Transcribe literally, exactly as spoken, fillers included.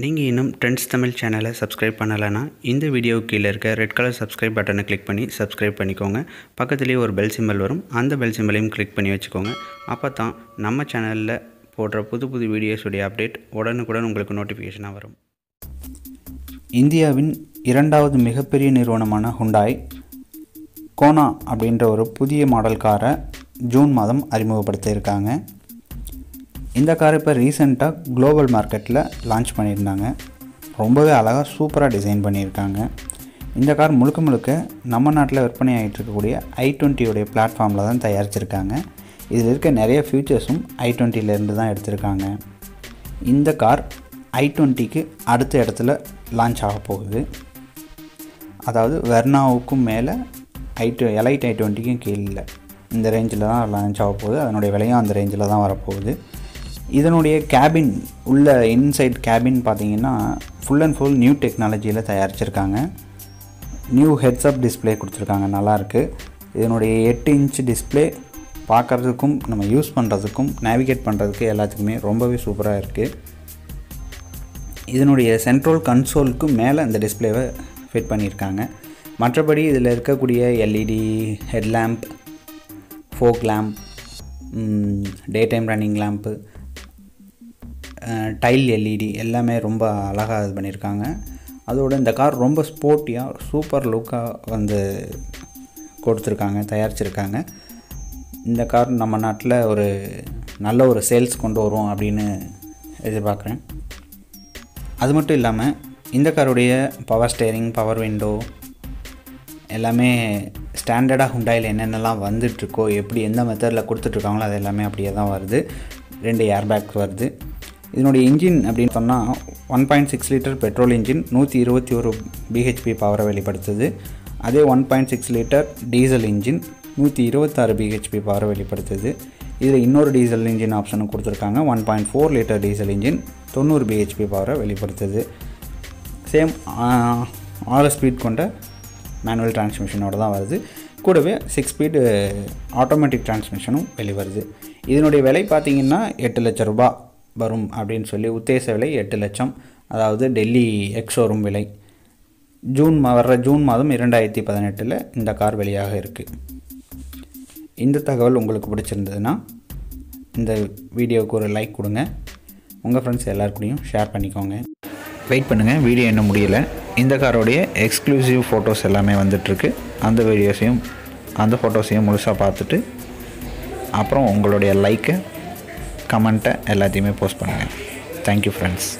நீங்கள் இன்னும் ட்ரெண்ட்ஸ் தமிழ் சேனலை சப்ஸ்கிரைப் பண்ணலைன்னா இந்த வீடியோ கீழே இருக்க ரெட் கலர் சப்ஸ்கிரைப் பட்டனை கிளிக் பண்ணி சப்ஸ்கிரைப் பண்ணிக்கோங்க. பக்கத்துலேயே ஒரு பெல் சிம்பல் வரும், அந்த பெல் சிம்பலையும் கிளிக் பண்ணி வச்சுக்கோங்க. அப்போ தான் நம்ம சேனலில் போடுற புது புது வீடியோஸுடைய அப்டேட் உடனுக்குடன் உங்களுக்கு நோட்டிஃபிகேஷனாக வரும். இந்தியாவின் இரண்டாவது மிகப்பெரிய நிறுவனமான ஹுண்டாய் கோனா அப்படின்ற ஒரு புதிய மாடல் காரை ஜூன் மாதம் அறிமுகப்படுத்தியிருக்காங்க. இந்த கார் இப்போ ரீசெண்டாக குளோபல் மார்க்கெட்டில் லான்ச் பண்ணியிருந்தாங்க. ரொம்பவே அழகாக சூப்பராக டிசைன் பண்ணியிருக்காங்க. இந்த கார் முழுக்க முழுக்க நம்ம நாட்டில் விற்பனை ஆகிட்டு இருக்கக்கூடிய ஐ டுவெண்ட்டியோடைய பிளாட்ஃபார்மில் தான் தயாரிச்சிருக்காங்க. இதில் இருக்க நிறைய ஃபியூச்சர்ஸும் ஐ டுவெண்ட்டிலேருந்து தான் எடுத்திருக்காங்க. இந்த கார் ஐ டுவெண்ட்டிக்கு அடுத்த இடத்துல லான்ச் ஆக போகுது. அதாவது வெர்னாவுக்கும் மேலே ஐ டு எலைட் ஐ டுவெண்ட்டிக்கும் கீழே இந்த ரேஞ்சில் தான் லான்ச் ஆக போகுது. அதனுடைய விலையும் அந்த ரேஞ்சில் தான் வரப்போகுது. இதனுடைய கேபின் உள்ள இன்சைட் கேபின் பார்த்திங்கன்னா ஃபுல் அண்ட் ஃபுல் நியூ டெக்னாலஜியில் தயாரிச்சிருக்காங்க. நியூ ஹெட்ஸ்அப் டிஸ்பிளே கொடுத்துருக்காங்க, நல்லாயிருக்கு. இதனுடைய எட்டு இன்ச் டிஸ்பிளே பார்க்குறதுக்கும் நம்ம யூஸ் பண்ணுறதுக்கும் நேவிகேட் பண்ணுறதுக்கு எல்லாத்துக்குமே ரொம்பவே சூப்பராக இருக்குது. இதனுடைய சென்ட்ரல் கன்சோலுக்கு மேலே அந்த டிஸ்பிளேவை ஃபிட் பண்ணியிருக்காங்க. மற்றபடி இதில் இருக்கக்கூடிய LED headlamp, fog lamp, day time running lamp, tail LED எல்லாமே ரொம்ப அழகாக இது பண்ணியிருக்காங்க. அதோடு இந்த கார் ரொம்ப ஸ்போர்ட்டியாக சூப்பர் லுக்காக வந்து கொடுத்துருக்காங்க, தயாரிச்சிருக்காங்க. இந்த கார் நம்ம நாட்டில் ஒரு நல்ல ஒரு சேல்ஸ் கொண்டு வரும் அப்படின்னு எதிர்பார்க்குறேன். அது மட்டும் இல்லாமல் இந்த காருடைய பவர் ஸ்டேரிங், பவர் விண்டோ எல்லாமே ஸ்டாண்டர்டாக ஹுண்டாயில் என்னென்னலாம் வந்துட்டுருக்கோ, எப்படி எந்த மெத்தடில் கொடுத்துட்ருக்காங்களோ அது எல்லாமே அப்படியே தான் வருது. ரெண்டு ஏர்பேக் வருது. இதனுடைய இன்ஜின் அப்படின்னு சொன்னால் one point six litre petrol engine நூற்றி இருபத்தி ஒரு பிஹெச்பி பவரை வெளிப்படுத்துது. அதே one point six litre diesel engine நூற்றி இருபத்தாறு பிஹெச்பி பவரை வெளிப்படுத்துது. இதில் இன்னொரு டீசல் இன்ஜின் ஆப்ஷனும் கொடுத்துருக்காங்க. One point four litre diesel engine தொண்ணூறு பிஹெச்பி பவரை வெளிப்படுத்துது. சேம் ஆறு ஸ்பீட் கொண்ட மேனுவல் டிரான்ஸ்மிஷனோடு தான் வருது. கூடவே சிக்ஸ் ஸ்பீடு ஆட்டோமேட்டிக் டிரான்ஸ்மிஷனும் வெளிவருது. இதனுடைய விலை பார்த்திங்கன்னா எட்டு லட்ச ரூபா வரும் அப்படின்னு சொல்லி உத்தேச விலை எட்டு லட்சம், அதாவது டெல்லி எக்ஸோரூம் விலை. ஜூன் வர்ற ஜூன் மாதம் இரண்டாயிரத்தி பதினெட்டில் இந்த கார் வெளியாக இருக்குது. இந்த தகவல் உங்களுக்கு பிடிச்சிருந்ததுன்னா இந்த வீடியோவுக்கு ஒரு லைக் கொடுங்க. உங்கள் ஃப்ரெண்ட்ஸ் எல்லாருக்கூடையும் ஷேர் பண்ணிக்கோங்க. வெயிட் பண்ணுங்கள், வீடியோ இன்னும் முடியலை. இந்த காரோடைய எக்ஸ்க்ளூசிவ் ஃபோட்டோஸ் எல்லாமே வந்துட்டுருக்கு. அந்த வீடியோஸையும் அந்த ஃபோட்டோஸையும் முழுசாக பார்த்துட்டு அப்புறம் உங்களுடைய லைக்கை, கமெண்ட்டை எல்லாத்தையுமே போஸ்ட் பண்ணுங்கள். Thank you friends.